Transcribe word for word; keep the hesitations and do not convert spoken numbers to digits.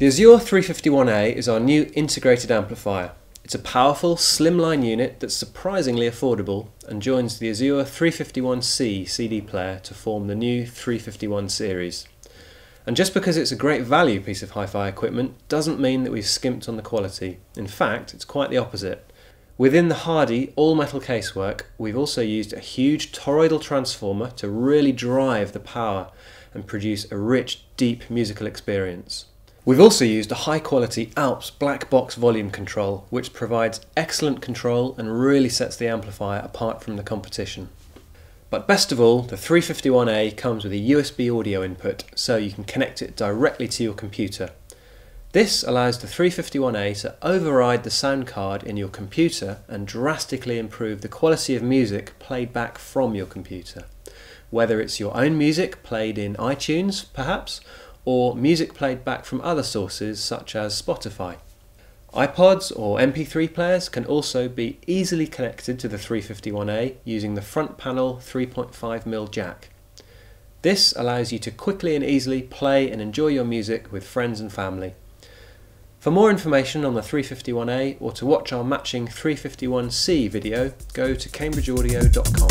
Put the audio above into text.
The Azur three fifty-one A is our new integrated amplifier. It's a powerful, slimline unit that's surprisingly affordable and joins the Azur three fifty-one C C D player to form the new three fifty-one series. And just because it's a great value piece of hi-fi equipment doesn't mean that we've skimped on the quality. In fact, it's quite the opposite. Within the hardy all-metal casework, we've also used a huge toroidal transformer to really drive the power and produce a rich, deep musical experience. We've also used a high-quality Alps black box volume control, which provides excellent control and really sets the amplifier apart from the competition. But best of all, the three fifty-one A comes with a U S B audio input, so you can connect it directly to your computer. This allows the three fifty-one A to override the sound card in your computer and drastically improve the quality of music played back from your computer. Whether it's your own music played in iTunes, perhaps, or music played back from other sources such as Spotify. iPods or M P three players can also be easily connected to the three fifty-one A using the front panel three point five millimeter jack. This allows you to quickly and easily play and enjoy your music with friends and family. For more information on the three fifty-one A or to watch our matching three fifty-one C video, go to cambridge audio dot com.